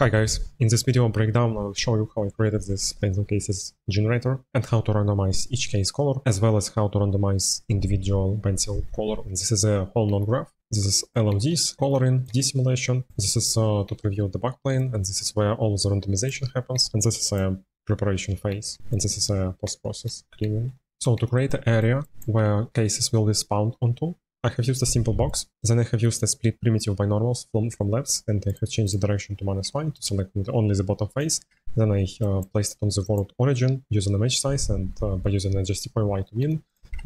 Hi guys, in this video breakdown I'll show you how I created this pencil cases generator and how to randomize each case color, as well as how to randomize individual pencil color. And this is a whole non-graph. This is LODs, coloring, desimulation. This is to preview the backplane, and this is where all the randomization happens. And this is a preparation phase, and this is a post-process cleaning. So to create an area where cases will be spawned onto, I have used a simple box, then I have used a split primitive binormals from labs, and I have changed the direction to -1 to select only the bottom face. Then I placed it on the world origin using a match size and by using a justify y to win.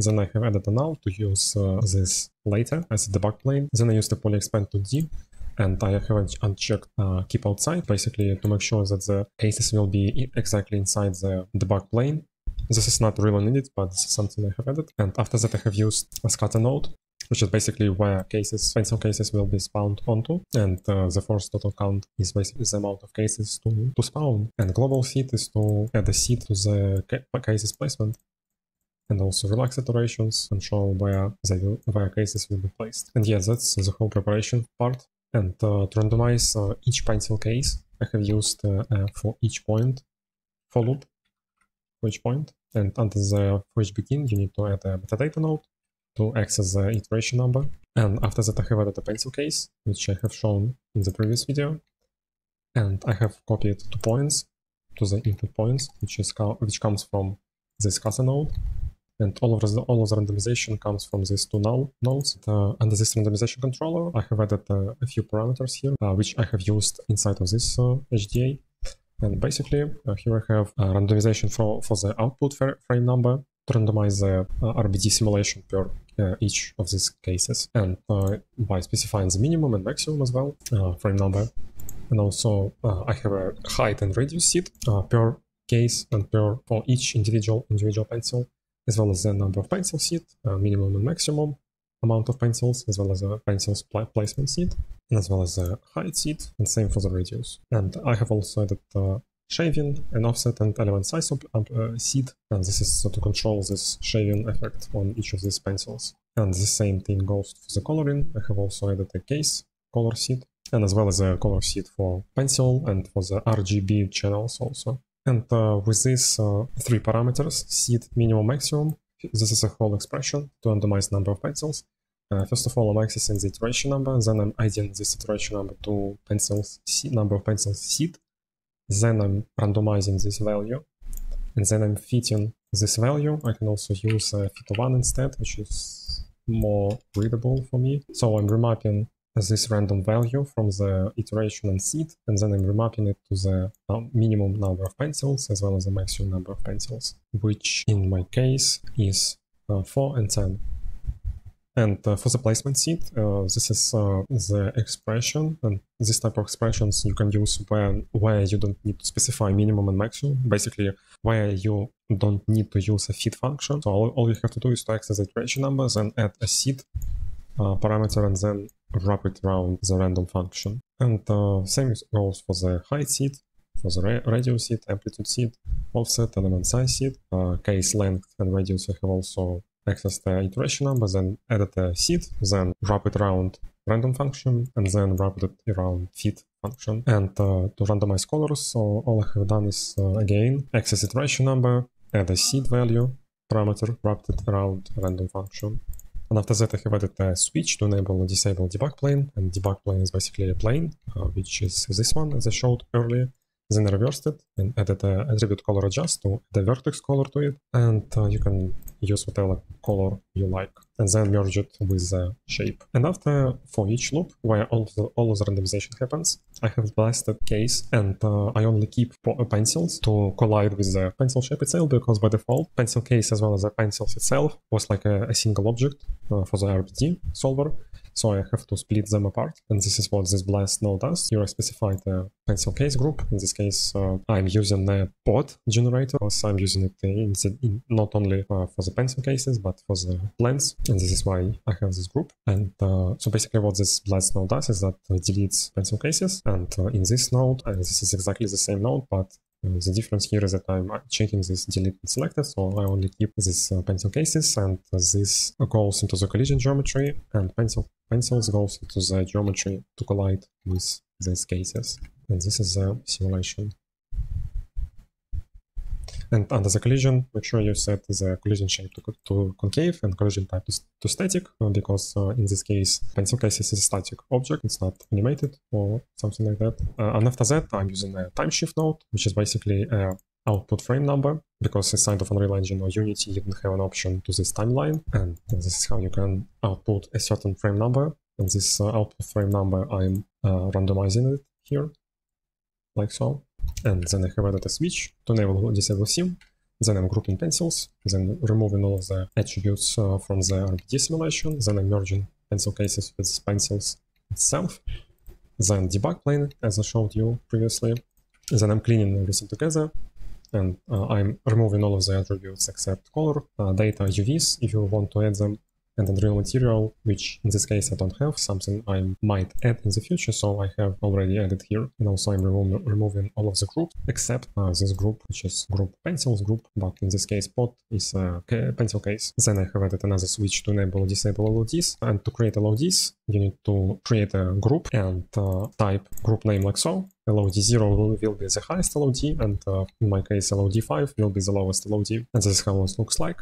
Then I have added a null to use this later as a debug plane. Then I used a poly expand to D, and I have unchecked keep outside, basically to make sure that the cases will be exactly inside the debug plane. This is not really needed, but this is something I have added. And after that I have used a scatter node, which is basically where cases, pencil cases, will be spawned onto, and the first total count is basically the amount of cases to spawn, and global seed is to add a seed to the cases placement, and also relax iterations and show where cases will be placed. And yeah, that's the whole preparation part. And to randomize each pencil case, I have used for each point for loop for each point, and under the for each begin you need to add a metadata node to access the iteration number. And after that I have added a pencil case, which I have shown in the previous video, and I have copied 2 points to the input points, which comes from this cast node, and all of the randomization comes from these 2 null nodes. Under this randomization controller I have added a few parameters here, which I have used inside of this HDA. And basically here I have randomization for the output frame number to randomize the RBD simulation per each of these cases, and by specifying the minimum and maximum as well, frame number. And also I have a height and radius seed per case and for each individual pencil, as well as the number of pencil seed, minimum and maximum amount of pencils, as well as a pencils placement seed, and as well as a height seed, and same for the radius. And I have also added shaving and offset and element size seed, and this is to control this shaving effect on each of these pencils. And the same thing goes for the coloring. I have also added a case color seed, and as well as a color seed for pencil and for the RGB channels also. And with these 3 parameters, seed, minimum, maximum, this is a whole expression to randomize number of pencils. First of all, I'm accessing the iteration number, and then I'm adding this iteration number to pencils number of pencils seed. Then I'm randomizing this value, and then I'm fitting this value. I can also use fit1 instead, which is more readable for me. So I'm remapping this random value from the iteration and seed, and then I'm remapping it to the minimum number of pencils as well as the maximum number of pencils, which in my case is 4 and 10. And for the placement seed, this is the expression, and this type of expressions you can use where you don't need to specify minimum and maximum, basically where you don't need to use a fit function. So all you have to do is to access the iteration numbers and add a seed parameter, and then wrap it around the random function. And same goes for the height seed, for the radius seed, amplitude seed, offset, element size seed, case length and radius. I have also access the iteration number, then add a seed, then wrap it around random function, and then wrap it around fit function. And to randomize colors, so all I have done is again access iteration number, add a seed value parameter, wrapped it around random function. And after that I have added a switch to enable and disable debug plane, and debug plane is basically a plane, which is this one as I showed earlier. Then I reversed it and added an attribute color adjust to add a vertex color to it, and you can use whatever color you like, and then merge it with the shape. And after, for each loop where all of the randomization happens, I have blasted case, and I only keep pencils to collide with the pencil shape itself, because by default pencil case as well as the pencils itself was like a single object for the RBD solver. So I have to split them apart, and this is what this blast node does. Here I specified the pencil case group. In this case, I'm using the pod generator, because I'm using it not only for the pencil cases, but for the blends, and this is why I have this group. And so basically what this blast node does is that it deletes pencil cases, and in this node, and this is exactly the same node, but the difference here is that I'm checking this delete and selected, so I only keep these pencil cases, and this goes into the collision geometry, and pencils goes into the geometry to collide with these cases. and this is the simulation. And under the collision, make sure you set the collision shape to concave and collision type to static, because in this case, in some cases, it's a static object, it's not animated or something like that. And after that, I'm using a time shift node, which is basically a output frame number, because inside of Unreal Engine or Unity, you don't have an option to this timeline. And this is how you can output a certain frame number. And this output frame number, I'm randomizing it here, like so. And then I have added a switch to enable or disable sim. Then I'm grouping pencils, then removing all of the attributes from the RBD simulation. Then I'm merging pencil cases with pencils itself. Then debug plane, as I showed you previously. Then I'm cleaning everything together. And I'm removing all of the attributes except color, data, UVs, if you want to add them. And Unreal material, which in this case I don't have, something I might add in the future, so I have already added here. And also I'm removing all of the groups, except this group, which is group pencils group, but in this case pot is a pencil case. Then I have added another switch to enable or disable LODs, and to create LODs, you need to create a group and type group name like so. LOD 0 will be the highest LOD, and in my case LOD 5 will be the lowest LOD, and this is how it looks like.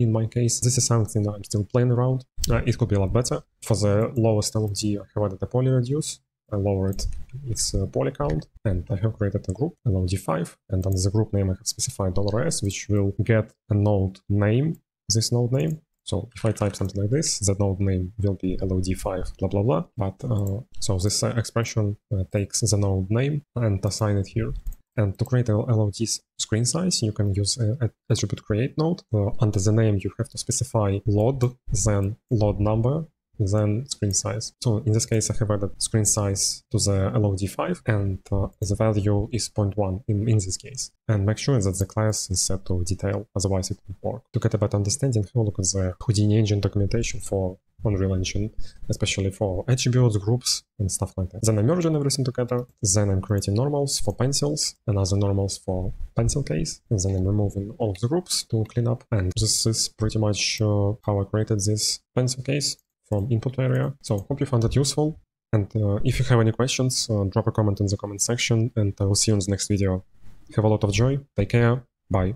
In my case, this is something I'm still playing around. It could be a lot better. For the lowest LOD, I have added a poly reduce. I lowered its poly count, and I have created a group, LOD5, and under the group name I have specified $S, which will get a node name, this node name. So if I type something like this, the node name will be LOD5 blah blah blah, but so this expression takes the node name and assign it here. And to create LOD's screen size, you can use attribute create node. Under the name, you have to specify LOD, then LOD number, then screen size. So in this case, I have added screen size to the LOD5, and the value is 0.1 in this case. And make sure that the class is set to detail, otherwise it won't work. To get a better understanding, have a look at the Houdini engine documentation for Unreal Engine, especially for attributes, groups, and stuff like that. Then I'm merging everything together, then I'm creating normals for pencils, another normals for pencil case, and then I'm removing all of the groups to clean up. And this is pretty much how I created this pencil case from input area. So hope you found it useful, and if you have any questions, drop a comment in the comment section, and I will see you in the next video. Have a lot of joy, take care, bye.